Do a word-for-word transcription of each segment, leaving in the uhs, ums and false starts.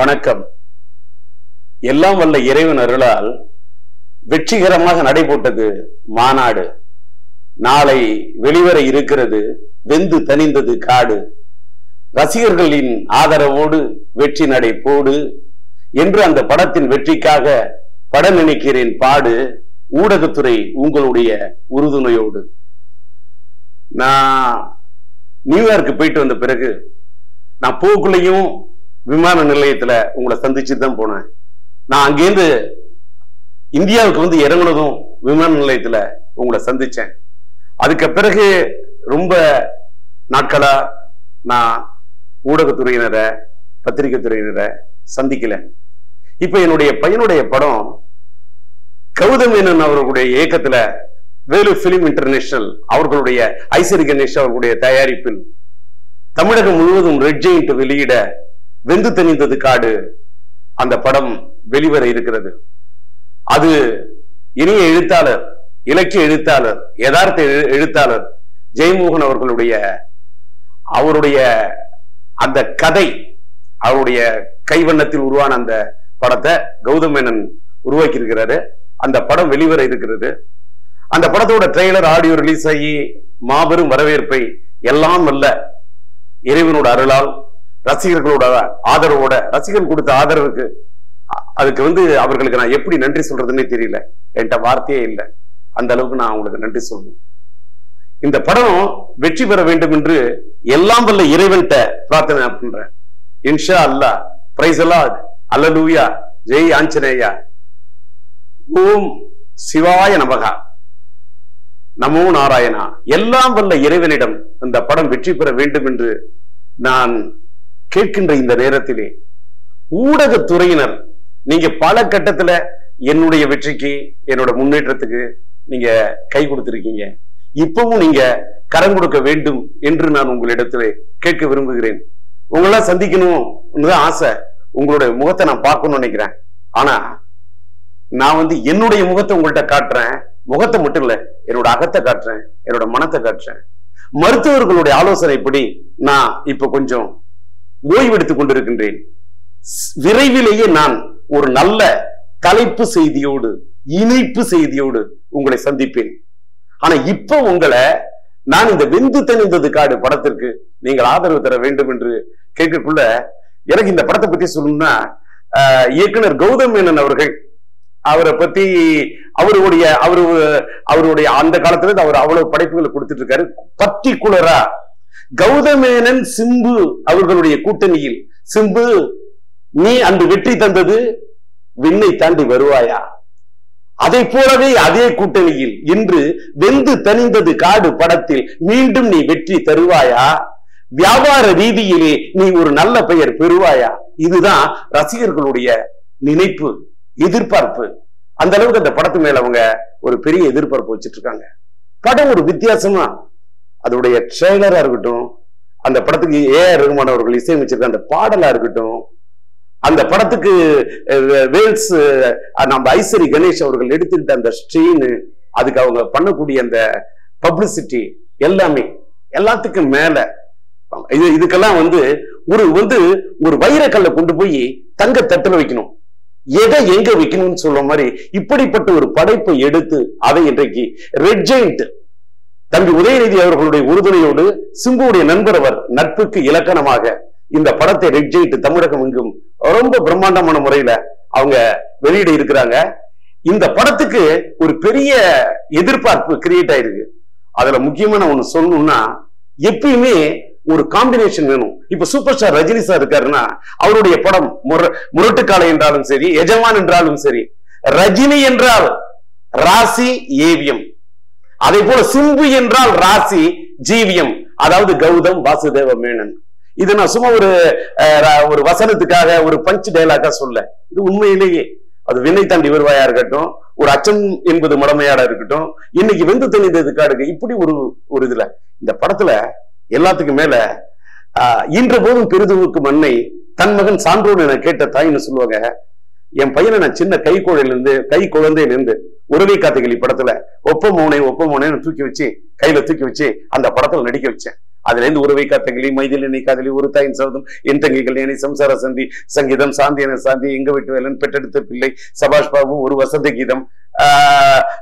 வணக்கம். எல்லாம் வல்ல இறைவன் அருளால் வெற்றிகரமாக நடைபெற்றது மாநாடு. நாளை வெளிவர இருக்கிறது வெந்து தனிந்தது காடு. ரசிகர்களின் ஆதரவோடு வெற்றி நடை போடு என்று அந்த படத்தின் வெற்றிக்காக படம் நினைக்கிறேன் பாடு. ஊடகத்துறை உங்களுடைய உறுதுணையோடு. நான் நியூயார்க்கு போயிட்டு வந்த பிறகு நான் போக்குள்ளையும் விமான நிலையத்துல உங்களை சந்திச்சு தான் போனேன். நான் அங்கேருந்து இந்தியாவுக்கு வந்து இறங்குனதும் விமான நிலையத்துல உங்களை சந்திச்சேன். அதுக்கு பிறகு ரொம்ப நாட்களா நான் ஊடகத்துறையினரை பத்திரிகை துறையினரை சந்திக்கல. இப்ப என்னுடைய பையனுடைய படம் கௌதம் மேனன் அவர்களுடைய இயக்கத்துல வேலு பிலிம் இன்டர்நேஷனல் அவர்களுடைய ஐசரி கணேஷ் அவர்களுடைய தயாரிப்பில் தமிழகம் முழுவதும் ரெட் ஜெயிண்ட் வெளியிட வெந்து தணிந்தது காடு அந்த படம் வெளிவர இருக்கிறது. அது இனிய எழுத்தாளர், இலக்கிய எழுத்தாளர், யதார்த்த எழுத்தாளர் ஜெயமோகன் அவர்களுடைய அவருடைய அந்த கதை, அவருடைய கைவண்ணத்தில் உருவான அந்த படத்தை கௌதம் மேனன் உருவாக்கி இருக்கிறாரு. அந்த படம் வெளிவர இருக்கிறது. அந்த படத்தோட ட்ரெய்லர் ஆடியோ ரிலீஸ் ஆகி மாபெரும் வரவேற்பை எல்லாம் அல்ல இறைவனோட அருளால் ரசிகர்களோட ஆதரவோட, ரசிகர் கொடுத்த ஆதரவுக்கு அதுக்கு வந்து அவர்களுக்கு நான் எப்படி நன்றி சொல்றதுன்னே தெரியல. என்கிட்ட வார்த்தையே இல்லை. அந்த அளவுக்கு நான் அவங்களுக்கு நன்றி சொல்லணும். இந்த படம் வெற்றி பெற வேண்டும் என்று எல்லாம் வல்ல இறைவன்கிட்ட பிரார்த்தனை பண்றேன். இன்ஷா அல்லாஹ். பிரைஸ் அல்லாஹ். அல்லேலூயா. ஜெய் ஆஞ்சநேயா. ஓம் சிவாய நமகா. நமோ நாராயணா. எல்லாம் வல்ல இறைவனிடம் இந்த படம் வெற்றி பெற வேண்டும் என்று நான் கேட்கின்ற இந்த நேரத்திலே ஊடகத்துறையினர் நீங்க பல கட்டத்துல என்னுடைய வெற்றிக்கு என்னோட முன்னேற்றத்துக்கு நீங்க கை கொடுத்திருக்கீங்க. இப்பவும் நீங்க கரம் கொடுக்க வேண்டும் என்று நான் உங்களிடத்துல கேட்க விரும்புகிறேன். உங்களெல்லாம் சந்திக்கணும்னு தான் ஆசை. உங்களுடைய முகத்தை நான் பார்க்கணும்னு நினைக்கிறேன். ஆனா நான் வந்து என்னுடைய முகத்தை உங்கள்கிட்ட காட்டுறேன். முகத்தை மட்டும் இல்லை, என்னோட அகத்தை காட்டுறேன், என்னோட மனத்தை காட்டுறேன். மருத்துவர்களுடைய ஆலோசனைப்படி நான் இப்ப கொஞ்சம் ஓய்வெடுத்துக் கொண்டிருக்கின்றேன். விரைவிலேயே நான் ஒரு நல்ல தலைப்பு செய்தியோடு, இணைப்பு செய்தியோடு உங்களை சந்திப்பேன். ஆனா இப்ப உங்களை நான் இந்த வெந்து தணிந்தது காடு படத்திற்கு நீங்கள் ஆதரவு தர வேண்டும் என்று கேட்கக்குள்ள எனக்கு இந்த படத்தை பத்தி சொல்லணும்னா இயக்குனர் கௌதம் மேனன் அவர்கள், அவரை பத்தி அவருடைய அவரு அவருடைய அந்த காலத்துல அவர் அவ்வளவு படைப்புகளை கொடுத்துட்டு இருக்காரு. பர்டிகுலரா கௌதம் மேனன் சிம்பு அவர்களுடைய கூட்டணியில், சிம்பு நீ அந்த வெற்றி தந்தது விண்ணை தாண்டி வருவாயா, அதை போலவே அதே கூட்டணியில் இன்று வெந்து தணிந்தது காடு படத்தில் மீண்டும் நீ வெற்றி தருவாயா, வியாபார ரீதியிலே நீ ஒரு நல்ல பெயர் பெறுவாயா. இதுதான் ரசிகர்களுடைய நினைப்பு, எதிர்பார்ப்பு. அந்த அளவுக்கு அந்த படத்து மேல அவங்க ஒரு பெரிய எதிர்பார்ப்பு வச்சுட்டு இருக்காங்க. படம் ஒரு வித்தியாசமா அதோடைய ட்ரெய்லரா இருக்கட்டும், அந்த படத்துக்கு ஏஆர் ரகுமான் அவர்கள் இசையமைச்சிருக்க அந்த பாடலா இருக்கட்டும், அந்த படத்துக்கு வேல்ஸ் நம்ம ஐசரி கணேஷ் அவர்கள் எடுத்துக்கிட்ட அந்த ஸ்ட்ரீனு, அதுக்கு அவங்க பண்ணக்கூடிய அந்த பப்ளிசிட்டி, எல்லாமே எல்லாத்துக்கும் மேல இது இதுக்கெல்லாம் வந்து ஒரு வந்து ஒரு வைரக்கல்லை கொண்டு போய் தங்க தட்டுல வைக்கணும், எதை எங்க வைக்கணும்னு சொல்ற மாதிரி இப்படிப்பட்ட ஒரு படைப்பை எடுத்து அதை இன்றைக்கு ரெட் ஜெயிண்ட் தம்பி உதயநிதி அவர்களுடைய உறுதுணையோடு சிம்புடைய நண்பர் அவர் நட்புக்கு இலக்கணமாக இந்த படத்தை ரெட் ஜெயிண்ட் தமிழகம் எங்கும் ரொம்ப பிரம்மாண்டமான முறையில அவங்க வெளியிட இருக்கிறாங்க. இந்த படத்துக்கு ஒரு பெரிய எதிர்பார்ப்பு கிரியேட் ஆயிருக்கு. அதுல முக்கியமா நான் ஒண்ணு சொல்லணும்னா எப்பயுமே ஒரு காம்பினேஷன் வேணும். இப்ப சூப்பர் ஸ்டார் ரஜினி சார் இருக்காருன்னா அவருடைய படம் முர முரட்டுக்காலை என்றாலும் சரி, எஜமான் என்றாலும் சரி, ரஜினி என்றால் ராசி ஏவிஎம், அதே போல சிம்பு என்றால் ராசி ஜீவியம், அதாவது கௌதம் வாசுதேவ மேனன். இது நான் சும்மா ஒரு ஒரு வசனத்துக்காக ஒரு பஞ்ச் டைலாக்கா சொல்ல, இது உண்மையிலேயே அது வினை தாண்டி வருவாயா இருக்கட்டும், ஒரு அச்சம் என்பது மடமையாடா இருக்கட்டும், இன்னைக்கு வெந்து தணிந்ததுக்கா இருக்கு. இப்படி ஒரு ஒரு இதுல இந்த படத்துல எல்லாத்துக்கும் மேல ஆஹ் இன்ற போதும் பெரிதுவுக்கு மண்ணை தன் மகன் சான்றோடு என கேட்ட தாயின்னு சொல்லுவாங்க. என் பையனை நான் சின்ன கை கோழையிலிருந்து கை குழந்தையிலிருந்து உறவை காத்துக்களி படத்துல ஒப்ப மோனை ஒப்ப மோனேன்னு தூக்கி வச்சு கையில தூக்கி வச்சு அந்த படத்துல நடிக்க வச்சேன். Adland Uruvika Tangli, Majilini Kadali Uruta in Southam, Intangikalani, Samsara Sandi, Sangidam Sandi and Sandi, Ingavitu and Petted Pillai, Sabash Babu, Uruvasandi Gidam,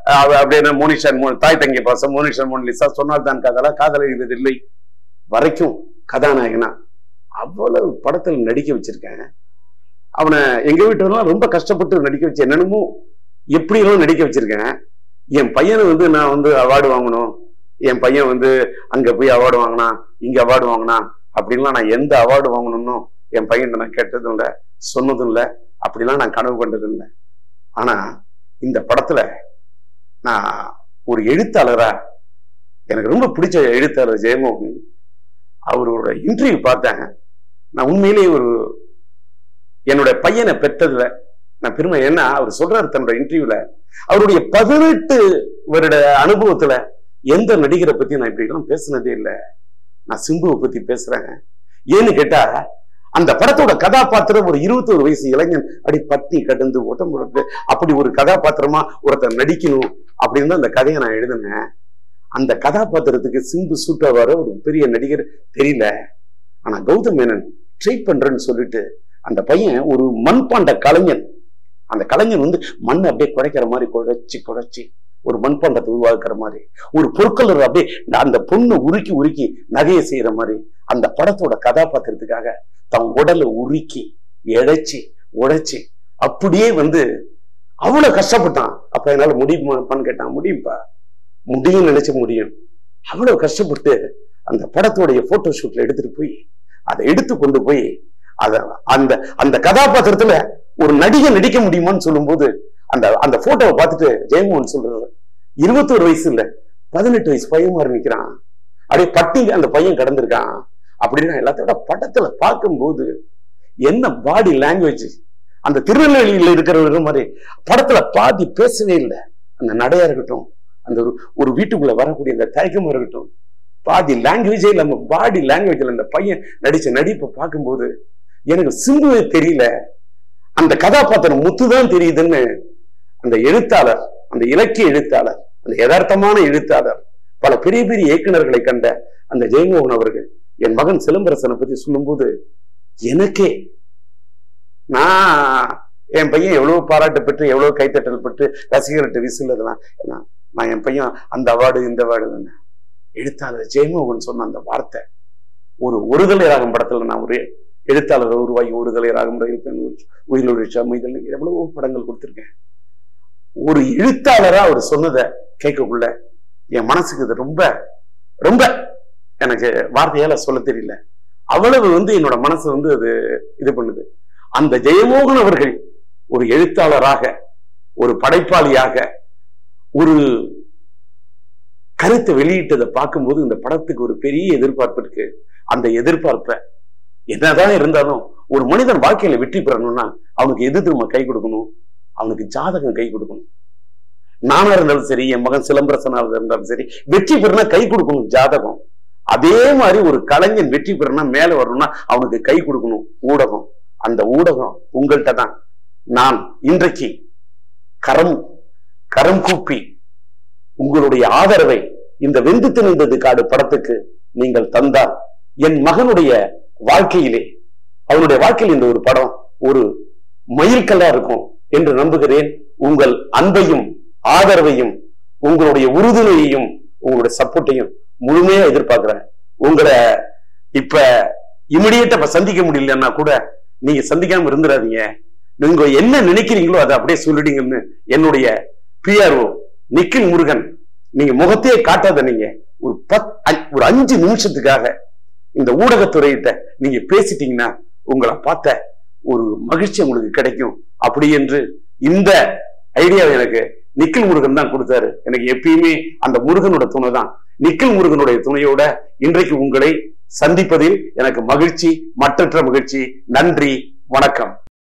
Abdena Monish and Mon, Taitangipasa, Monish and Mon Lisa, Sonadan Kadala, Kadali with the Lake, Baraku, Kadana, Abola, Patatal Nadiki Chirkana. அவன எங்க வீட்டுல ரொம்ப கஷ்டப்பட்டு நடிக்க வச்ச என்னன்னு எப்படியோ நடிக்க வச்சிருக்கேன். என் பையனை வந்து நான் வந்து அவார்ட் வாங்கணும். என் பையன் வந்து அங்க போய் அவார்ட் வாங்கினா, இங்க அவார்ட் வாங்கினா அப்படிலாம் நான் எந்த அவார்ட் வாங்கணும்னோ என் பையன்கிட்ட நான் கேட்டதும் இல்ல, சொன்னதும் இல்ல, அப்படிலாம் நான் கனவு கண்டது இல்ல. ஆனா இந்த படத்துல நான் ஒரு எழுத்தாளரா எனக்கு ரொம்ப பிடிச்ச எழுத்தாளர் ஜெயமோகன் அவரோட இன்டர்வியூ பார்த்தேன். நான் உண்மையிலேயே ஒரு என்னோட பையனை பெற்றதுல நான் பெருமை. ஏன்னா அவர் சொல்றாரு தன்னோட இன்டர்வியூல அவருடைய பதினெட்டு வருட அனுபவத்துல எந்த நடிகரை பத்தி நான் இப்படி எல்லாம் பேசினதே இல்லை. நான் சிம்புவை பத்தி பேசுறேன். ஏன்னு கேட்டா அந்த படத்தோட கதாபாத்திரம் ஒரு இருபத்தோரு வயசு இளைஞன் அப்படி பத்தி கடந்து ஓட்டம் போட்டு அப்படி ஒரு கதாபாத்திரமா ஒருத்தர் நடிக்கணும் அப்படின்னு அந்த கதையை நான் எழுதினேன். அந்த கதாபாத்திரத்துக்கு சிம்பு சூட்டாவார ஒரு பெரிய நடிகர் தெரியல. ஆனா கௌதம் மேனன் ட்ரை பண்றேன்னு சொல்லிட்டு அந்த பையன் ஒரு மண்பாண்ட கலைஞன். அந்த கலைஞன் வந்து மண்ணை அப்படியே குறைக்கிற மாதிரி குழைச்சி குழைச்சி ஒரு மண்பாண்டத்தை உருவாக்குற மாதிரி ஒரு பொற்கலர் அப்படியே அந்த பொண்ணு உருக்கி உருக்கி நகையை செய்யற மாதிரி அந்த படத்தோட கதாபாத்திரத்துக்காக தன் உடலை உருக்கி இழைச்சி உழைச்சி அப்படியே வந்து அவ்வளவு கஷ்டப்பட்டான். அப்ப என்னால முடியுமாப்பான்னு கேட்டான். முடியும்பா, முடியும் நினைச்ச முடியும். அவ்வளவு கஷ்டப்பட்டு அந்த படத்தோடைய போட்டோ ஷூட்ல எடுத்துட்டு போய் அதை எடுத்து கொண்டு போய் அந்த அந்த கதாபாத்திரத்துல ஒரு நடிகை நடிக்க முடியுமான்னு சொல்லும் போது அந்த அந்த போட்டோவை பார்த்துட்டு ஜெயமோகன் சொல்றாரு, இருபத்தோரு வயசு இல்ல, பதினெட்டு வயசு பையன் மாதிரி நிக்கிறான், அப்படியே பட்டி அந்த பையன் கடந்திருக்கான் அப்படின்னு எல்லாத்தோட படத்துல பார்க்கும்போது என்ன பாடி லாங்குவேஜ். அந்த திருநெல்வேலியில இருக்கிறவங்க மாதிரி படத்துல பாதி பேசவே இல்லை. அந்த நடையா இருக்கட்டும், அந்த ஒரு வீட்டுக்குள்ள வரக்கூடிய அந்த தயக்கமா இருக்கட்டும், பாதி லாங்குவேஜே இல்லாம பாடி லாங்குவேஜ்ல அந்த பையன் நடிச்ச நடிப்பை பார்க்கும்போது எனக்கு சிம்புவே தெரியல, அந்த கதாபாத்திரம் முத்துதான் தெரியுதுன்னு அந்த எழுத்தாளர், அந்த இலக்கிய எழுத்தாளர், அந்த யதார்த்தமான எழுத்தாளர், பல பெரிய பெரிய இயக்குநர்களை கண்ட அந்த ஜெயமோகன் அவர்கள் என் மகன் சிலம்பரசனை பத்தி சொல்லும்போது எனக்கே நான் என் பையன் எவ்வளவு பாராட்டு பெற்று எவ்வளவு கைத்தட்டல் பெற்று ரசிகர்கிட்ட விசிலதெல்லாம் நான் என் பையன் அந்த அவார்டு இந்த அவார்டு தானே. எழுத்தாளர் ஜெயமோகன் சொன்ன அந்த வார்த்தை ஒரு ஒருதலை ராகம் படத்துல நான் ஒரு எழுத்தாளர் உருவாகி ஒரு தலை ராகம் ரயில் பெண் உயிரிழச்சா மீதல் எவ்வளவோ படங்கள் கொடுத்துருக்கேன். ஒரு எழுத்தாளரா அவர் சொன்னதை கேட்கக்குள்ள என் மனசுக்கு இது ரொம்ப ரொம்ப எனக்கு வார்த்தையால சொல்ல தெரியல, அவ்வளவு வந்து என்னோட மனசு வந்து அது இது பண்ணுது. அந்த ஜெயமோகன் அவர்கள் ஒரு எழுத்தாளராக, ஒரு படைப்பாளியாக ஒரு கருத்தை வெளியிட்டதை பார்க்கும்போது இந்த படத்துக்கு ஒரு பெரிய எதிர்பார்ப்பு இருக்கு. அந்த எதிர்பார்ப்பை என்னதான் இருந்தாலும் ஒரு மனிதன் வாழ்க்கையில வெற்றி பெறணும்னா அவனுக்கு எது திரும்ப கை கொடுக்கணும், அவனுக்கு ஜாதகம் கை கொடுக்கணும். நானா இருந்தாலும் சரி, என் மகன் சிலம்பரசனா இருந்தாலும் சரி, வெற்றி பெறனா கை கொடுக்கணும் ஜாதகம். அதே மாதிரி ஒரு கலைஞன் வெற்றி பெறனா மேல வரணும்னா அவனுக்கு கை கொடுக்கணும் ஊடகம். அந்த ஊடகம் உங்கள்கிட்ட தான் நான் இன்றைக்கு கரம் கரம் கூப்பி உங்களுடைய ஆதரவை இந்த வெந்து திணிந்தது காடு படத்துக்கு நீங்கள் தந்தால் என் மகனுடைய வாழ்க்கையிலே, அவனுடைய வாழ்க்கையில் இந்த ஒரு படம் ஒரு மயில்கல்லா இருக்கும் என்று நம்புகிறேன். உங்கள் அன்பையும் ஆதரவையும் உங்களுடைய உறுதுணையையும் உங்களுடைய சப்போர்ட்டையும் முழுமையா எதிர்பார்க்கிறேன். உங்களை இப்ப இமிடியேட்டா சந்திக்க முடியலன்னா கூட நீங்க சந்திக்காம இருந்துடாதீங்க. நீங்க என்ன நினைக்கிறீங்களோ அதை அப்படியே சொல்லிடுங்கன்னு என்னுடைய பிஆர்ஓ நிக்கில் முருகன், நீங்க முகத்தையே காட்டாத நீங்க ஒரு பத் ஒரு அஞ்சு நிமிஷத்துக்காக இந்த ஊடகத்துறையிட்ட நீங்க பேசிட்டீங்கன்னா உங்களை பார்த்த ஒரு மகிழ்ச்சி உங்களுக்கு கிடைக்கும் அப்படி என்று இந்த ஐடியாவை எனக்கு நிக்கில் முருகன் தான் கொடுத்தாரு. எனக்கு எப்பயுமே அந்த முருகனோட துணை தான். நிக்கில் முருகனுடைய துணையோட இன்றைக்கு உங்களை சந்திப்பதில் எனக்கு மகிழ்ச்சி, மற்றற்ற மகிழ்ச்சி. நன்றி, வணக்கம்.